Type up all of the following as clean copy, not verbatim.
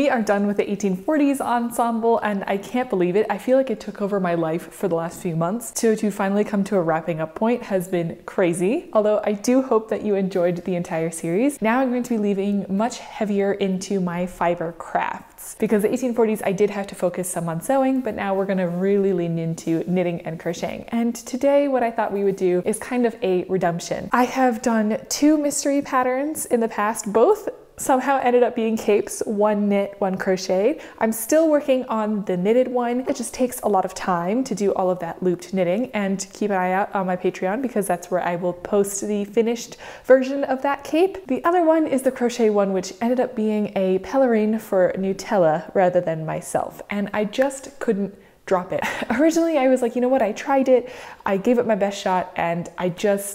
we are done with the 1840s ensemble, and I can't believe it. I feel like it took over my life for the last few months. So to finally come to a wrapping up point has been crazy, although I do hope that you enjoyed the entire series. Now I'm going to be leaving much heavier into my fiber crafts, because the 1840s I did have to focus some on sewing, but now we're going to really lean into knitting and crocheting. And today what I thought we would do is kind of a redemption. I have done two mystery patterns in the past, both somehow ended up being capes, one knit, one crocheted. I'm still working on the knitted one. It just takes a lot of time to do all of that looped knitting, and keep an eye out on my Patreon because that's where I will post the finished version of that cape. The other one is the crochet one, which ended up being a pelerine for Nutella rather than myself. And I just couldn't drop it. Originally, I was like, you know what? I tried it. I gave it my best shot, and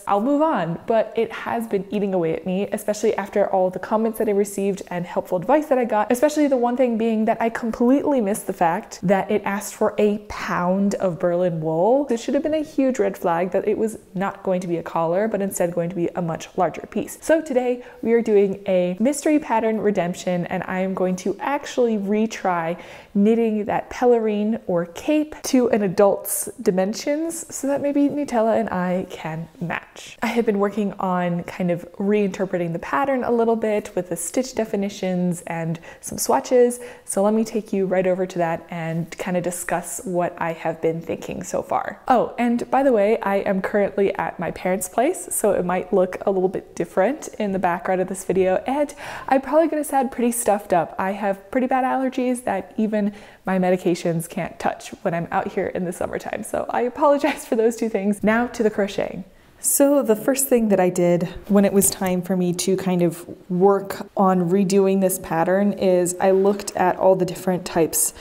I'll move on. But it has been eating away at me, especially after all the comments that I received and helpful advice that I got, especially the one thing being that I completely missed the fact that it asked for a pound of Berlin wool. It should have been a huge red flag that it was not going to be a collar, but instead going to be a much larger piece. So today we are doing a mystery pattern redemption, and I am going to actually retry knitting that pelerine or cape to an adult's dimensions so that maybe Nutella and I can match. I have been working on kind of reinterpreting the pattern a little bit with the stitch definitions and some swatches. So let me take you right over to that and kind of discuss what I have been thinking so far. Oh, and by the way, I am currently at my parents' place, so it might look a little bit different in the background of this video, and I'm probably gonna sound pretty stuffed up. I have pretty bad allergies that even my medications can't touch when I'm out here in the summertime. So I apologize for those two things. Now to the crocheting. So the first thing that I did when it was time for me to kind of work on redoing this pattern is I looked at all the different types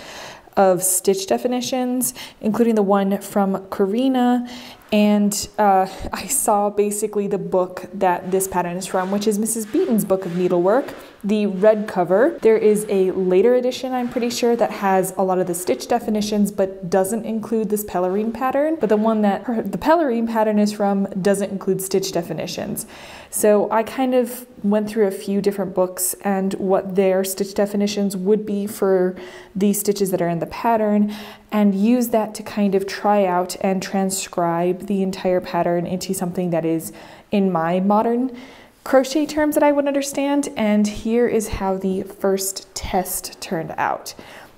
of stitch definitions, including the one from Karina, and I saw basically the book that this pattern is from, which is Mrs. Beeton's Book of Needlework, the red cover. There is a later edition, I'm pretty sure, that has a lot of the stitch definitions but doesn't include this pelerine pattern, but the one that the pelerine pattern is from doesn't include stitch definitions. So I kind of went through a few different books and what their stitch definitions would be for the stitches that are in the pattern, and use that to kind of try out and transcribe the entire pattern into something that is, in my modern crochet terms, that I would understand. And here is how the first test turned out.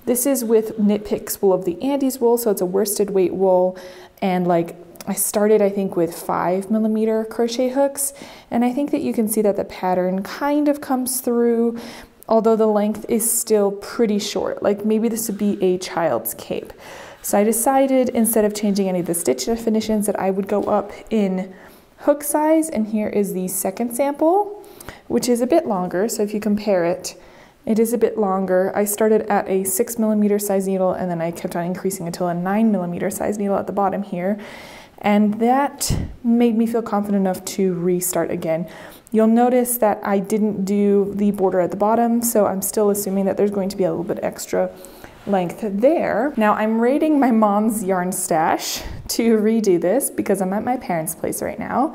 This is with Knit Picks Wool of the Andes wool, so it's a worsted weight wool, and like I started, I think, with 5mm crochet hooks, and I think that you can see that the pattern kind of comes through, although the length is still pretty short. Like maybe this would be a child's cape. So I decided, instead of changing any of the stitch definitions, that I would go up in hook size, and here is the second sample, which is a bit longer. So if you compare it, it is a bit longer. I started at a 6mm size needle, and then I kept on increasing until a 9mm size needle at the bottom here. And that made me feel confident enough to restart again. You'll notice that I didn't do the border at the bottom, so I'm still assuming that there's going to be a little bit extra length there. Now I'm raiding my mom's yarn stash to redo this because I'm at my parents' place right now.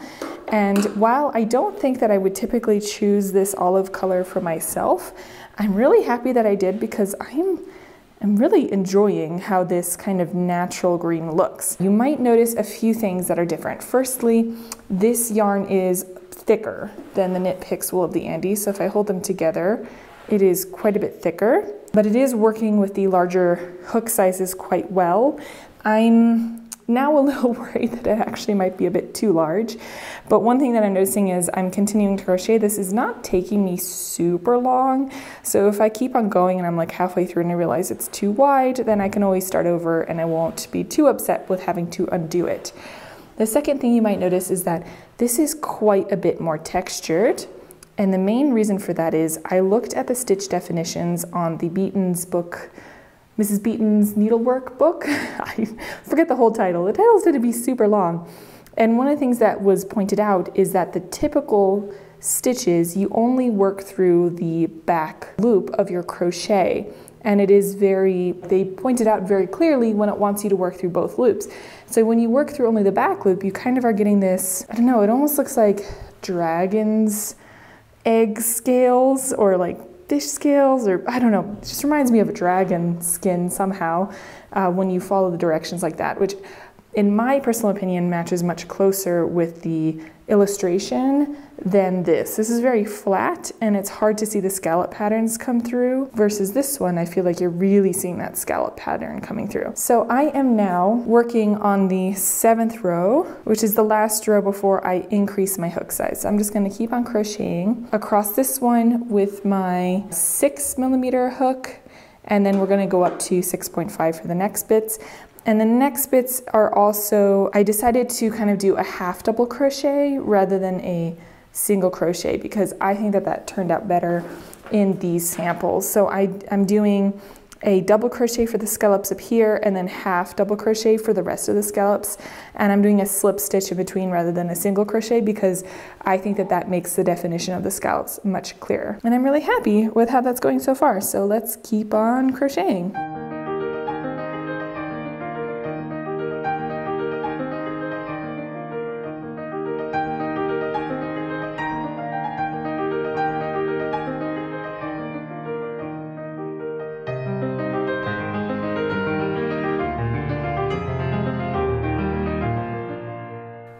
And while I don't think that I would typically choose this olive color for myself, I'm really happy that I did because I'm really enjoying how this kind of natural green looks. You might notice a few things that are different. Firstly, this yarn is thicker than the Knit Picks Wool of the Andes, so if I hold them together, it is quite a bit thicker, but it is working with the larger hook sizes quite well. I'm now a little worried that it actually might be a bit too large, but one thing that I'm noticing is I'm continuing to crochet. This is not taking me super long, so if I keep on going and I'm like halfway through and I realize it's too wide, then I can always start over and I won't be too upset with having to undo it. The second thing you might notice is that this is quite a bit more textured, and the main reason for that is I looked at the stitch definitions on the Beeton's book, Mrs. Beeton's Needlework book. I forget the whole title. The title's going to be super long. And one of the things that was pointed out is that the typical stitches, you only work through the back loop of your crochet. And it is they pointed out very clearly when it wants you to work through both loops. So when you work through only the back loop, you kind of are getting this, I don't know, it almost looks like dragon's egg scales or like fish scales, or I don't know, it just reminds me of a dragon skin somehow when you follow the directions like that, which in my personal opinion matches much closer with the illustration than this. This is very flat and it's hard to see the scallop patterns come through, versus this one I feel like you're really seeing that scallop pattern coming through. So I am now working on the 7th row, which is the last row before I increase my hook size. So I'm just going to keep on crocheting across this one with my 6mm hook, and then we're going to go up to 6.5 for the next bits. And the next bits are also, I decided to kind of do a half double crochet rather than a single crochet because I think that that turned out better in these samples. So I'm doing a double crochet for the scallops up here and then half double crochet for the rest of the scallops. And I'm doing a slip stitch in between rather than a single crochet because I think that that makes the definition of the scallops much clearer. And I'm really happy with how that's going so far. So let's keep on crocheting.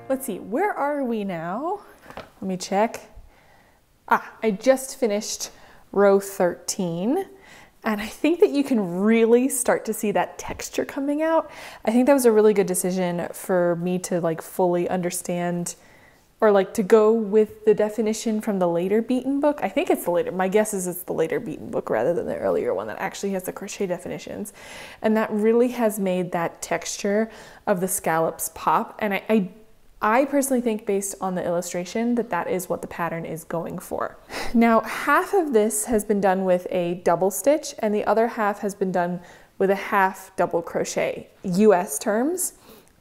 Let's see, where are we now? Let me check. Ah, I just finished row 13. And I think that you can really start to see that texture coming out. I think that was a really good decision for me to like fully understand, or like to go with the definition from the later Beeton book. I think it's the later, my guess is it's the later Beeton book rather than the earlier one that actually has the crochet definitions. And that really has made that texture of the scallops pop. And I personally think based on the illustration that that is what the pattern is going for. Now, half of this has been done with a double stitch and the other half has been done with a half double crochet, US terms,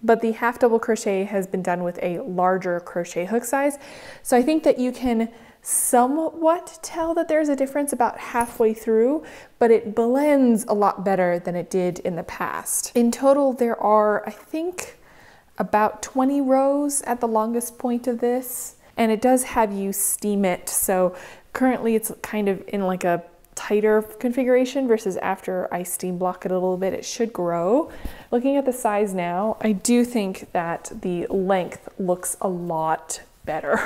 but the half double crochet has been done with a larger crochet hook size. So I think that you can somewhat tell that there's a difference about halfway through, but it blends a lot better than it did in the past. In total, there are, I think, about 20 rows at the longest point of this, and it does have you steam it. So currently it's kind of in like a tighter configuration versus after I steam block it a little bit, it should grow. Looking at the size now, I do think that the length looks a lot better.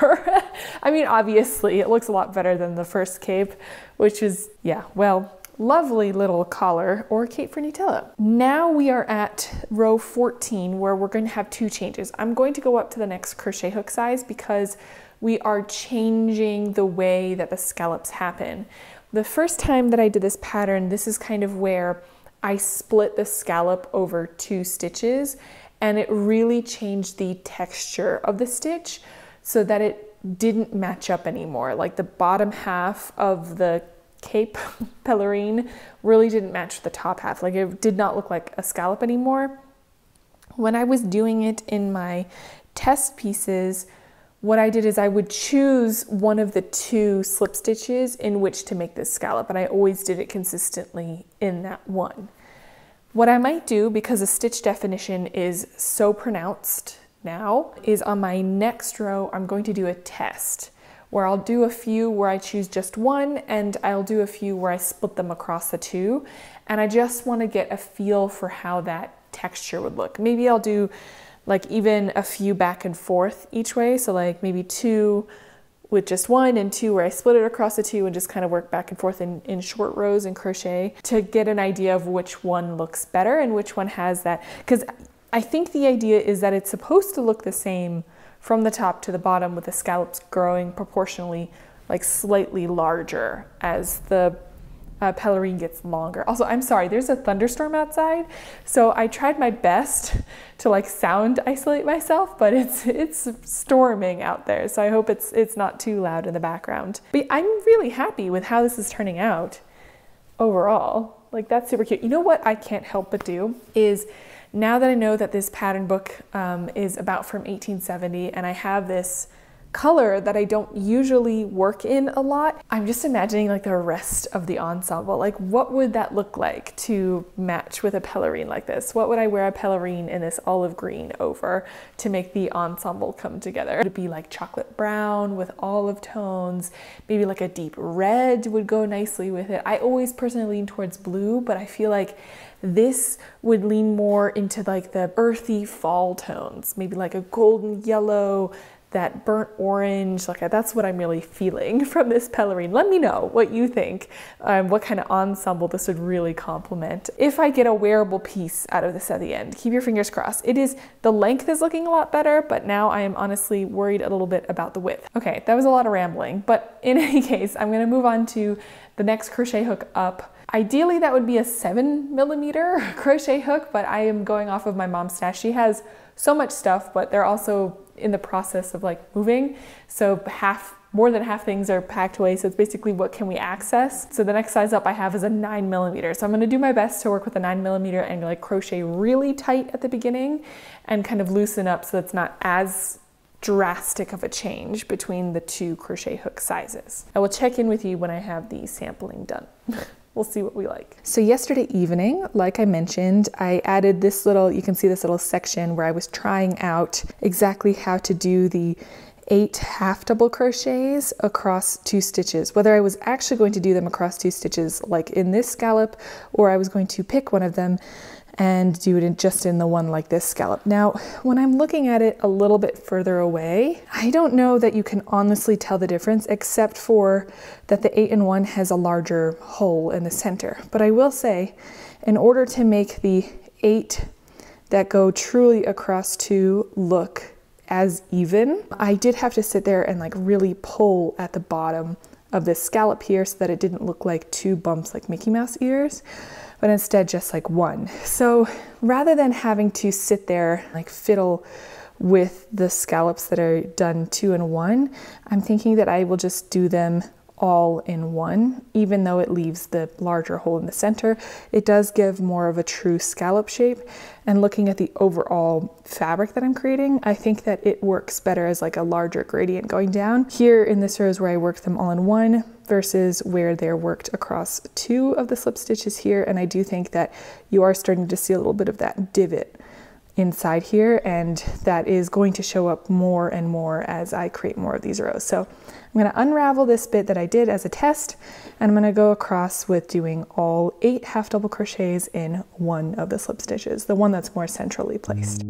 I mean, obviously it looks a lot better than the first cape, which is, yeah, well, lovely little collar or cape for Nutella. Now we are at row 14 where we're going to have two changes. I'm going to go up to the next crochet hook size because we are changing the way that the scallops happen. The first time that I did this pattern, this is kind of where I split the scallop over 2 stitches and it really changed the texture of the stitch so that it didn't match up anymore. Like the bottom half of the cape pelerine really didn't match the top half. Like it did not look like a scallop anymore. When I was doing it in my test pieces, what I did is I would choose one of the 2 slip stitches in which to make this scallop, and I always did it consistently in that one. What I might do, because the stitch definition is so pronounced now, is on my next row I'm going to do a test where I'll do a few where I choose just one, and I'll do a few where I split them across the 2. And I just want to get a feel for how that texture would look. Maybe I'll do like even a few back and forth each way. So like maybe 2 with just one and 2 where I split it across the 2 and just kind of work back and forth in short rows and crochet to get an idea of which one looks better and which one has that. Because I think the idea is that it's supposed to look the same from the top to the bottom, with the scallops growing proportionally, like slightly larger as the pelerine gets longer. Also, I'm sorry, there's a thunderstorm outside, so I tried my best to like sound isolate myself, but it's storming out there, so I hope it's not too loud in the background. But I'm really happy with how this is turning out overall. Like that's super cute. You know what I can't help but do is, now that I know that this pattern book is about from 1870 and I have this color that I don't usually work in a lot. I'm just imagining like the rest of the ensemble. Like what would that look like to match with a pelerine like this? What would I wear a pelerine in this olive green over to make the ensemble come together? Would it be like chocolate brown with olive tones? Maybe like a deep red would go nicely with it. I always personally lean towards blue, but I feel like this would lean more into like the earthy fall tones, maybe like a golden yellow, that burnt orange, like that's what I'm really feeling from this pelerine. Let me know what you think, what kind of ensemble this would really complement. If I get a wearable piece out of this at the end, keep your fingers crossed. It is, the length is looking a lot better, but now I am honestly worried a little bit about the width. Okay, that was a lot of rambling, but in any case, I'm gonna move on to the next crochet hook up. Ideally, that would be a 7mm crochet hook, but I am going off of my mom's stash. She has so much stuff, but they're also in the process of like moving. So more than half things are packed away. So it's basically what can we access? So the next size up I have is a 9mm. So I'm gonna do my best to work with a 9mm and like crochet really tight at the beginning and kind of loosen up so that's not as drastic of a change between the two crochet hook sizes. I will check in with you when I have the sampling done. We'll see what we like. So yesterday evening, like I mentioned, I added this little, you can see this little section where I was trying out exactly how to do the 8 half double crochets across 2 stitches, whether I was actually going to do them across 2 stitches like in this scallop, or I was going to pick one of them and do it just in the one like this scallop. Now, when I'm looking at it a little bit further away, I don't know that you can honestly tell the difference, except for that the 8 and 1 has a larger hole in the center. But I will say, in order to make the 8 that go truly across 2 look as even, I did have to sit there and like really pull at the bottom of this scallop here so that it didn't look like 2 bumps like Mickey Mouse ears, but instead just like 1. So rather than having to sit there like fiddle with the scallops that are done 2 and 1, I'm thinking that I will just do them all in one, even though it leaves the larger hole in the center. It does give more of a true scallop shape. And looking at the overall fabric that I'm creating, I think that it works better as like a larger gradient going down. Here in this row is where I worked them all in one versus where they're worked across 2 of the slip stitches here. And I do think that you are starting to see a little bit of that divot inside here, and that is going to show up more and more as I create more of these rows. So I'm going to unravel this bit that I did as a test, and I'm going to go across with doing all 8 half double crochets in one of the slip stitches, the one that's more centrally placed.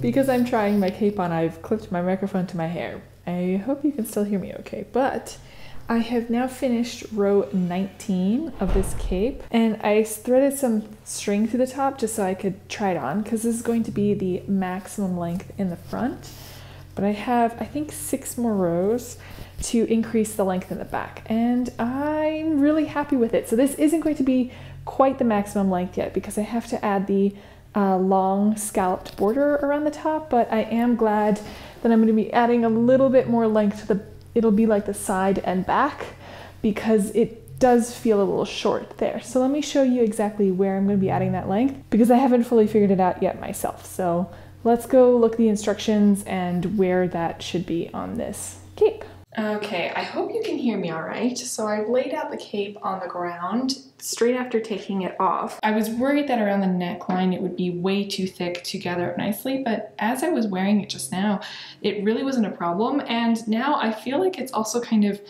Because I'm trying my cape on, I've clipped my microphone to my hair. I hope you can still hear me okay, but I have now finished row 19 of this cape, and I threaded some string through the top just so I could try it on, because this is going to be the maximum length in the front, but I have, I think, 6 more rows to increase the length in the back, and I'm really happy with it. So this isn't going to be quite the maximum length yet, because I have to add the long scalloped border around the top, but I am glad that I'm going to be adding a little bit more length to the, it'll be like the side and back, because it does feel a little short there. So let me show you exactly where I'm going to be adding that length, because I haven't fully figured it out yet myself. So let's go look at the instructions and where that should be on this cape. Okay, I hope you can hear me all right. So I've laid out the cape on the ground straight after taking it off. I was worried that around the neckline it would be way too thick to gather up nicely, but as I was wearing it just now, it really wasn't a problem. And now I feel like it's also kind of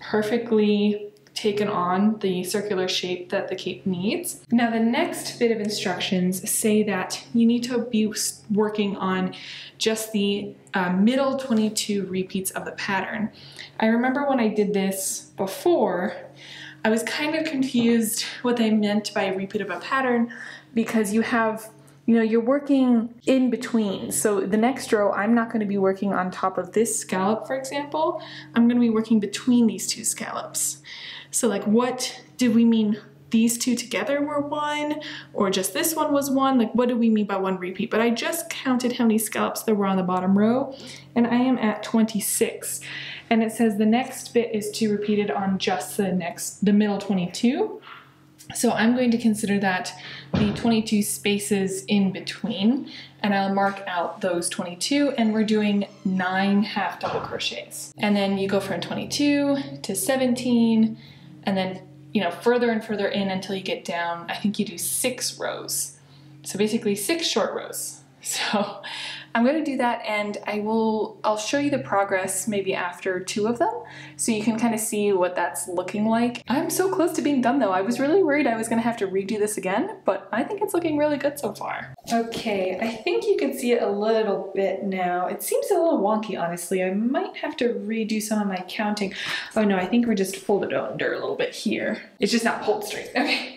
perfectly taken on the circular shape that the cape needs. Now the next bit of instructions say that you need to be working on just the middle 22 repeats of the pattern. I remember when I did this before, I was kind of confused what they meant by a repeat of a pattern, because you have, you know, you're working in between. So the next row, I'm not going to be working on top of this scallop, for example. I'm going to be working between these two scallops. So like, what did we mean? These two together were one, or just this one was one? Like, what do we mean by one repeat? But I just counted how many scallops there were on the bottom row, and I am at 26. And it says the next bit is to repeat it on just the middle 22. So I'm going to consider that the 22 spaces in between, and I'll mark out those 22, and we're doing 9 half double crochets. And then you go from 22 to 17, and then, you know, further and further in until you get down, I think you do 6 rows. So basically 6 short rows. So I'm going to do that, and I'll show you the progress maybe after 2 of them, so you can kind of see what that's looking like. I'm so close to being done though. I was really worried I was going to have to redo this again, but I think it's looking really good so far. Okay, I think you can see it a little bit now. It seems a little wonky, honestly. I might have to redo some of my counting. Oh no, I think we're just folded under a little bit here. It's just not pulled straight. Okay.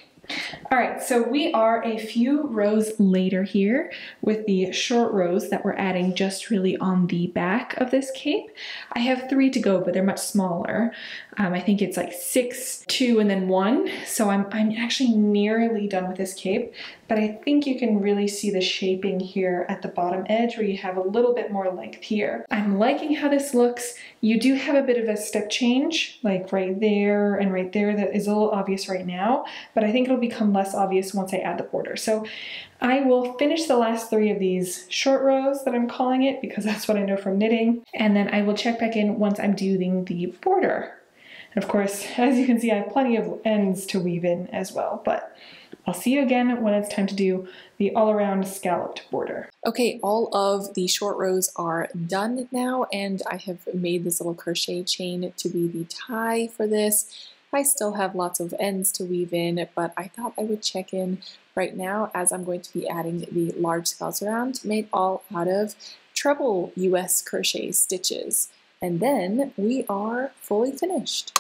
All right, so we are a few rows later here with the short rows that we're adding just really on the back of this cape. I have 3 to go, but they're much smaller. I think it's like 6, 2, and then 1. So I'm actually nearly done with this cape, but I think you can really see the shaping here at the bottom edge where you have a little bit more length here. I'm liking how this looks. You do have a bit of a step change, like right there and right there, that is a little obvious right now, but I think it'll become less obvious once I add the border. So I will finish the last 3 of these short rows that I'm calling it, because that's what I know from knitting, and then I will check back in once I'm doing the border. And of course, as you can see, I have plenty of ends to weave in as well, but I'll see you again when it's time to do the all-around scalloped border. Okay, all of the short rows are done now, and I have made this little crochet chain to be the tie for this. I still have lots of ends to weave in, but I thought I would check in right now as I'm going to be adding the large scallops around, made all out of treble US crochet stitches. And then we are fully finished.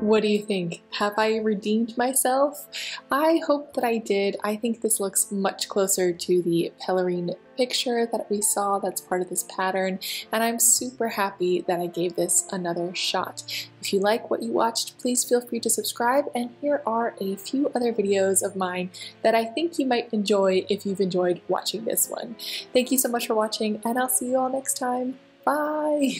What do you think? Have I redeemed myself? I hope that I did. I think this looks much closer to the Pelerine picture that we saw that's part of this pattern, and I'm super happy that I gave this another shot. If you like what you watched, please feel free to subscribe, and here are a few other videos of mine that I think you might enjoy if you've enjoyed watching this one. Thank you so much for watching, and I'll see you all next time. Bye!